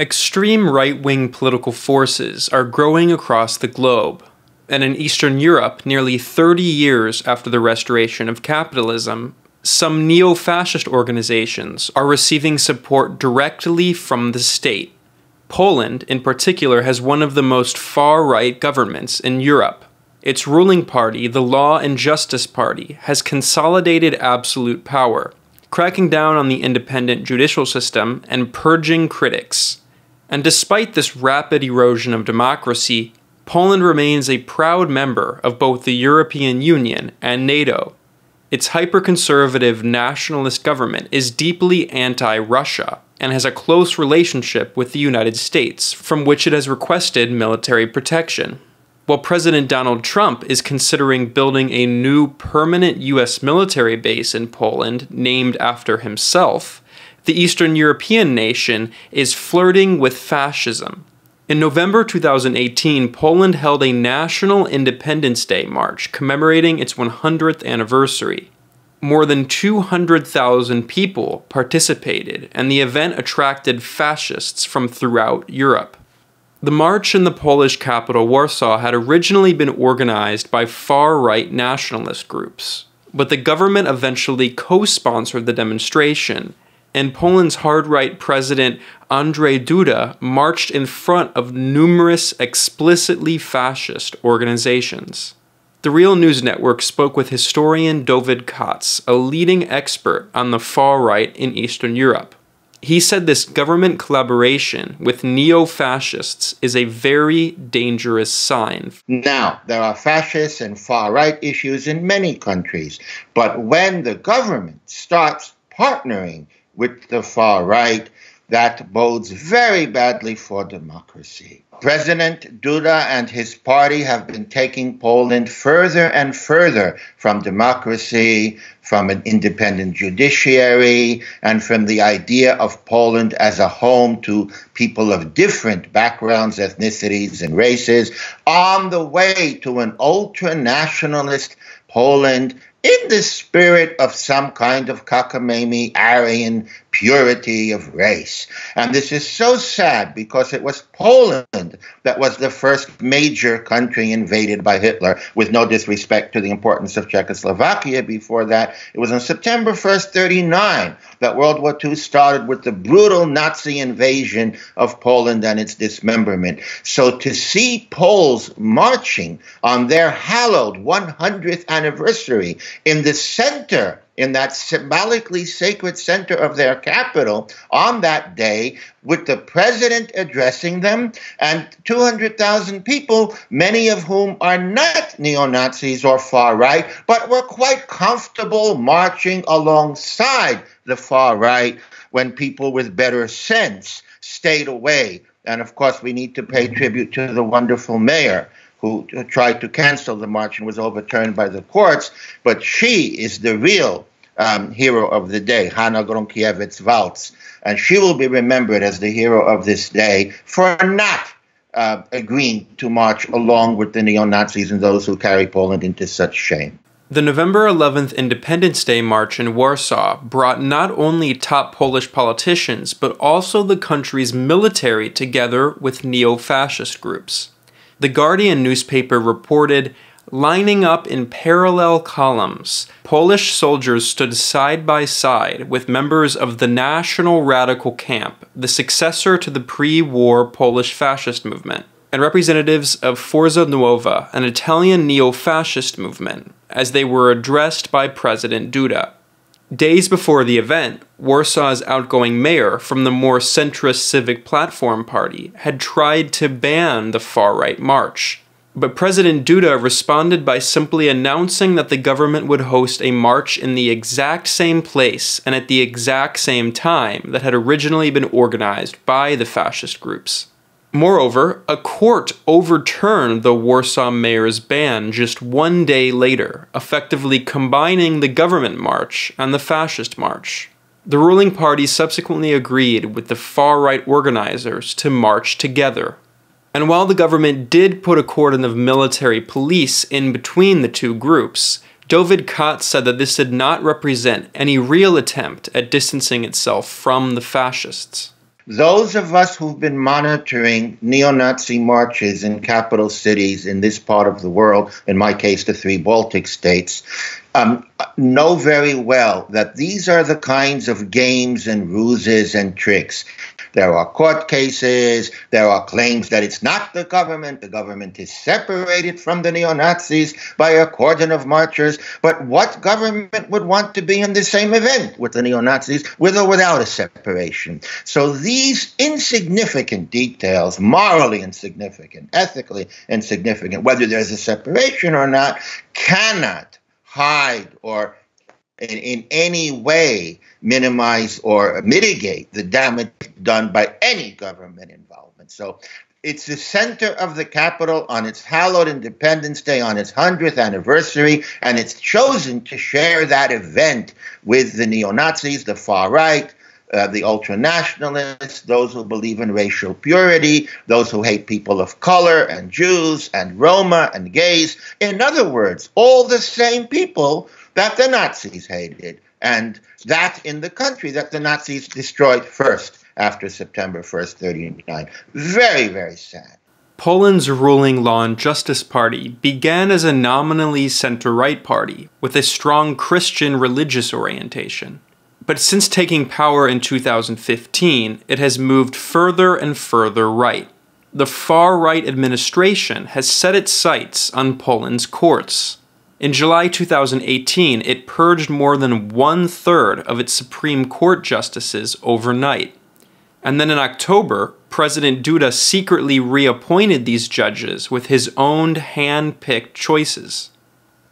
Extreme right-wing political forces are growing across the globe, and in Eastern Europe, nearly 30 years after the restoration of capitalism, some neo-fascist organizations are receiving support directly from the state. Poland, in particular, has one of the most far-right governments in Europe. Its ruling party, the Law and Justice Party, has consolidated absolute power, cracking down on the independent judicial system and purging critics. And despite this rapid erosion of democracy, Poland remains a proud member of both the European Union and NATO. Its hyper-conservative nationalist government is deeply anti-Russia and has a close relationship with the United States, from which it has requested military protection. While President Donald Trump is considering building a new permanent U.S. military base in Poland named after himself, the Eastern European nation is flirting with fascism. In November 2018, Poland held a National Independence Day march commemorating its 100th anniversary. More than 200,000 people participated, and the event attracted fascists from throughout Europe. The march in the Polish capital Warsaw had originally been organized by far-right nationalist groups, but the government eventually co-sponsored the demonstration, and Poland's hard-right president Andrzej Duda marched in front of numerous explicitly fascist organizations. The Real News Network spoke with historian Dovid Katz, a leading expert on the far-right in Eastern Europe. He said this government collaboration with neo-fascists is a very dangerous sign. Now, there are fascist and far-right issues in many countries, but when the government starts partnering with the far right, that bodes very badly for democracy. President Duda and his party have been taking Poland further and further from democracy, from an independent judiciary, and from the idea of Poland as a home to people of different backgrounds, ethnicities, and races, on the way to an ultra-nationalist Poland in the spirit of some kind of cockamamie Aryan purity of race. And this is so sad because it was Poland that was the first major country invaded by Hitler, with no disrespect to the importance of Czechoslovakia before that. It was on September 1st, 1939, that World War II started with the brutal Nazi invasion of Poland and its dismemberment. So to see Poles marching on their hallowed 100th anniversary in the center, in that symbolically sacred center of their capital on that day, with the president addressing them and 200,000 people, many of whom are not neo-Nazis or far-right, but were quite comfortable marching alongside the far-right when people with better sense stayed away. And of course, we need to pay tribute to the wonderful mayor who tried to cancel the march and was overturned by the courts, but she is the real hero of the day, Hanna Gronkiewicz-Waltz, and she will be remembered as the hero of this day for not agreeing to march along with the neo-Nazis and those who carry Poland into such shame. The November 11th Independence Day march in Warsaw brought not only top Polish politicians, but also the country's military together with neo-fascist groups. The Guardian newspaper reported, lining up in parallel columns, Polish soldiers stood side by side with members of the National Radical Camp, the successor to the pre-war Polish fascist movement, and representatives of Forza Nuova, an Italian neo-fascist movement, as they were addressed by President Duda. Days before the event, Warsaw's outgoing mayor from the more centrist Civic Platform Party had tried to ban the far-right march, but President Duda responded by simply announcing that the government would host a march in the exact same place and at the exact same time that had originally been organized by the fascist groups. Moreover, a court overturned the Warsaw mayor's ban just one day later, effectively combining the government march and the fascist march. The ruling party subsequently agreed with the far-right organizers to march together. And while the government did put a cordon of military police in between the two groups, Dovid Katz said that this did not represent any real attempt at distancing itself from the fascists. Those of us who've been monitoring neo-Nazi marches in capital cities in this part of the world, in my case, the three Baltic states, know very well that these are the kinds of games and ruses and tricks. There are court cases, there are claims that it's not the government is separated from the neo-Nazis by a cordon of marchers, but what government would want to be in the same event with the neo-Nazis, with or without a separation? So these insignificant details, morally insignificant, ethically insignificant, whether there's a separation or not, cannot hide or in any way minimize or mitigate the damage done by any government involvement. So it's the center of the capital on its hallowed Independence Day, on its 100th anniversary, and it's chosen to share that event with the neo-Nazis, the far right, the ultra-nationalists, those who believe in racial purity, those who hate people of color and Jews and Roma and gays. In other words, all the same people that the Nazis hated, and that in the country that the Nazis destroyed first after September 1st, 1939. Very, very sad. Poland's ruling Law and Justice Party began as a nominally center-right party with a strong Christian religious orientation. But since taking power in 2015, it has moved further and further right. The far-right administration has set its sights on Poland's courts. In July 2018, it purged more than one-third of its Supreme Court justices overnight. And then in October, President Duda secretly reappointed these judges with his own hand-picked choices.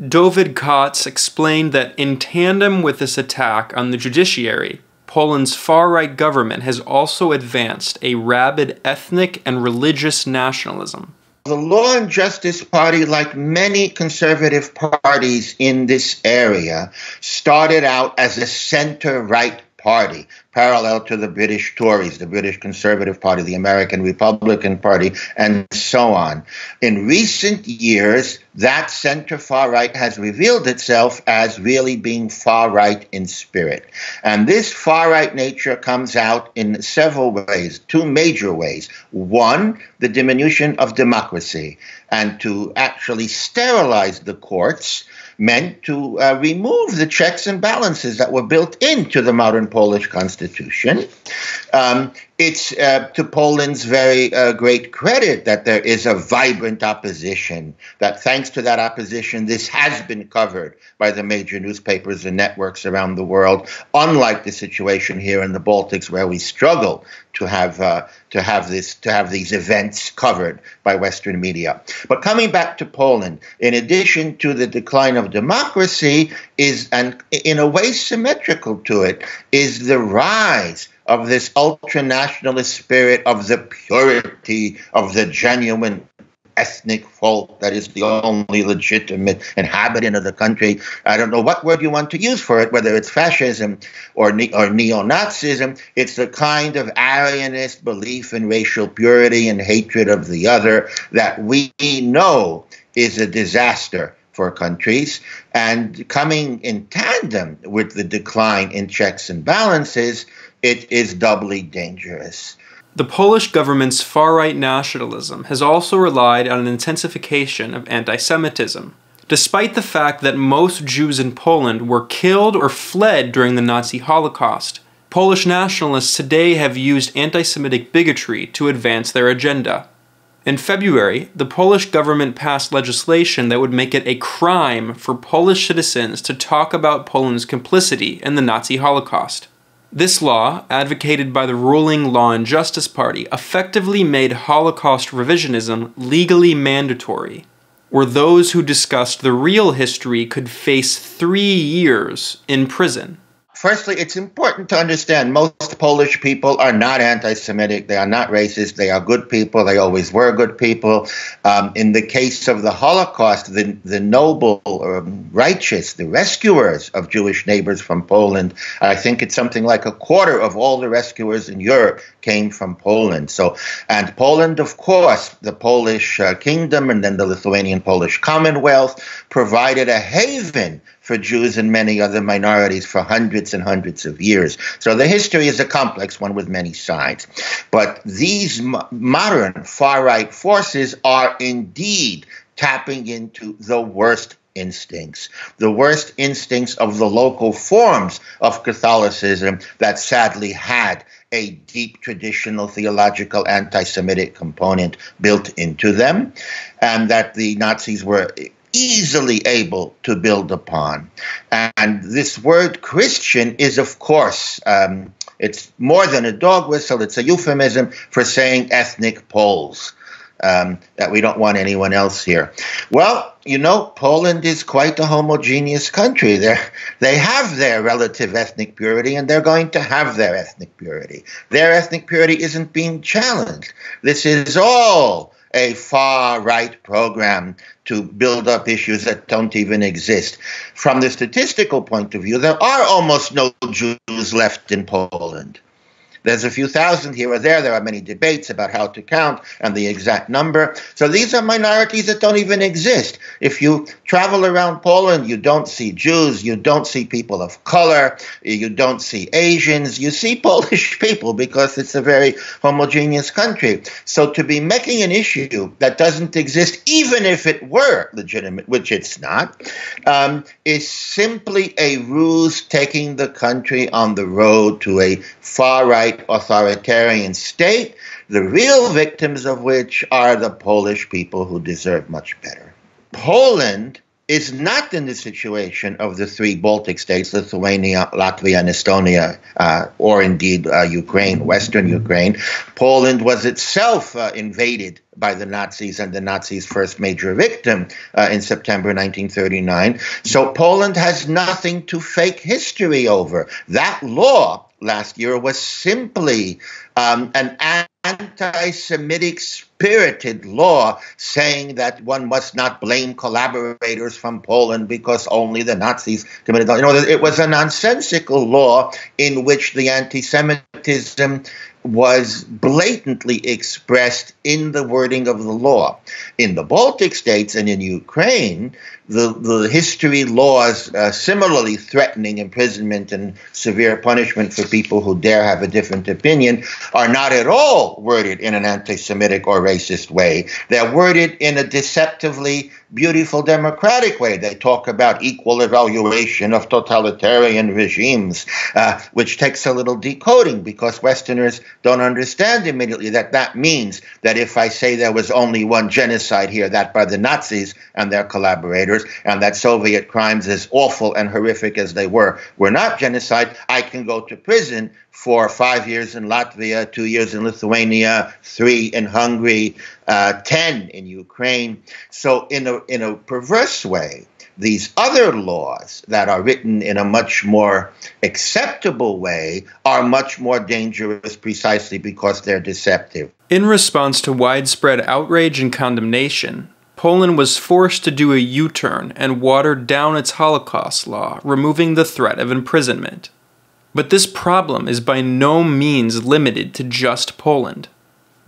Dovid Katz explained that in tandem with this attack on the judiciary, Poland's far-right government has also advanced a rabid ethnic and religious nationalism. The Law and Justice Party, like many conservative parties in this area, started out as a center-right party, parallel to the British Tories, the British Conservative Party, the American Republican Party, and so on. In recent years, that center-far right has revealed itself as really being far right in spirit. And this far right nature comes out in several ways, two major ways. One, the diminution of democracy, and to actually sterilize the courts meant to remove the checks and balances that were built into the modern Polish constitution. It's to Poland's very great credit that there is a vibrant opposition, that thanks to that opposition, this has been covered by the major newspapers and networks around the world, unlike the situation here in the Baltics where we struggle to have these events covered by Western media. But coming back to Poland, in addition to the decline of democracy is, and in a way symmetrical to it, is the rise of this ultra-nationalist spirit of the purity of the genuine ethnic folk that is the only legitimate inhabitant of the country. I don't know what word you want to use for it, whether it's fascism or neo-Nazism. It's the kind of Aryanist belief in racial purity and hatred of the other that we know is a disaster for countries, and coming in tandem with the decline in checks and balances, it is doubly dangerous. The Polish government's far-right nationalism has also relied on an intensification of anti-Semitism, despite the fact that most Jews in Poland were killed or fled during the Nazi Holocaust. Polish nationalists today have used anti-Semitic bigotry to advance their agenda. In February, the Polish government passed legislation that would make it a crime for Polish citizens to talk about Poland's complicity in the Nazi Holocaust. This law, advocated by the ruling Law and Justice Party, effectively made Holocaust revisionism legally mandatory, where those who discussed the real history could face 3 years in prison. Firstly, it's important to understand most Polish people are not anti-Semitic, they are not racist, they are good people, they always were good people. In the case of the Holocaust, the noble, righteous, the rescuers of Jewish neighbors from Poland, I think it's something like a quarter of all the rescuers in Europe came from Poland. So, and Poland, of course, the Polish kingdom and then the Lithuanian Polish Commonwealth provided a haven for Jews and many other minorities for hundreds and hundreds of years. So the history is a complex one with many sides. But these modern far-right forces are indeed tapping into the worst instincts, the worst instincts of the local forms of Catholicism that sadly had a deep traditional theological anti-Semitic component built into them, and that the Nazis were easily able to build upon. And this word Christian is, of course, it's more than a dog whistle, it's a euphemism for saying ethnic Poles, that we don't want anyone else here. Well, you know, Poland is quite a homogeneous country. They have their relative ethnic purity, and they're going to have their ethnic purity. Their ethnic purity isn't being challenged. This is all a far-right program to build up issues that don't even exist. From the statistical point of view, there are almost no Jews left in Poland. There's a few thousand here or there. There are many debates about how to count and the exact number. So these are minorities that don't even exist. If you travel around Poland, you don't see Jews, you don't see people of color, you don't see Asians. You see Polish people because it's a very homogeneous country. So to be making an issue that doesn't exist, even if it were legitimate, which it's not, is simply a ruse taking the country on the road to a far-right authoritarian state, the real victims of which are the Polish people who deserve much better. Poland is not in the situation of the three Baltic states, Lithuania, Latvia, and Estonia, or indeed Ukraine, Western Ukraine. Poland was itself invaded by the Nazis and the Nazis' first major victim in September 1939. So Poland has nothing to fake history over. That law last year was simply an anti-Semitic spirited law saying that one must not blame collaborators from Poland because only the Nazis committed. You know, it was a nonsensical law in which the anti-Semitism was blatantly expressed in the wording of the law. In the Baltic states and in Ukraine, the history laws similarly threatening imprisonment and severe punishment for people who dare have a different opinion are not at all worded in an anti-Semitic or racist way. They're worded in a deceptively beautiful democratic way. They talk about equal evaluation of totalitarian regimes, which takes a little decoding because Westerners don't understand immediately that that means that if I say there was only one genocide here, that by the Nazis and their collaborators, and that Soviet crimes, as awful and horrific as they were not genocide, I can go to prison for 5 years in Latvia, 2 years in Lithuania, 3 in Hungary, 10 in Ukraine. So in a perverse way, these other laws that are written in a much more acceptable way are much more dangerous precisely because they're deceptive. In response to widespread outrage and condemnation, Poland was forced to do a U-turn and watered down its Holocaust law, removing the threat of imprisonment. But this problem is by no means limited to just Poland.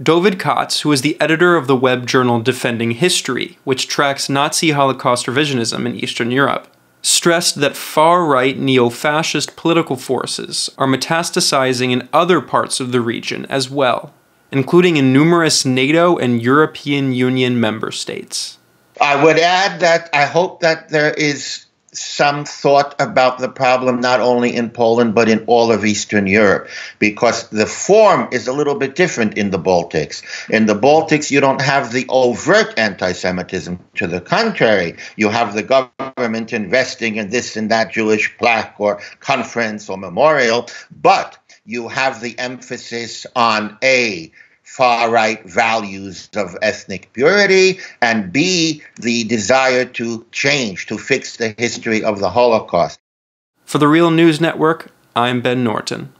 Dovid Katz, who is the editor of the web journal Defending History, which tracks Nazi Holocaust revisionism in Eastern Europe, stressed that far-right neo-fascist political forces are metastasizing in other parts of the region as well, including in numerous NATO and European Union member states. I would add that I hope that there is some thought about the problem not only in Poland but in all of Eastern Europe, because the form is a little bit different in the Baltics. In the Baltics, you don't have the overt anti-Semitism. To the contrary, you have the government investing in this and that Jewish plaque or conference or memorial, but you have the emphasis on A, far-right values of ethnic purity, and B, the desire to change, to fix the history of the Holocaust. For the Real News Network, I'm Ben Norton.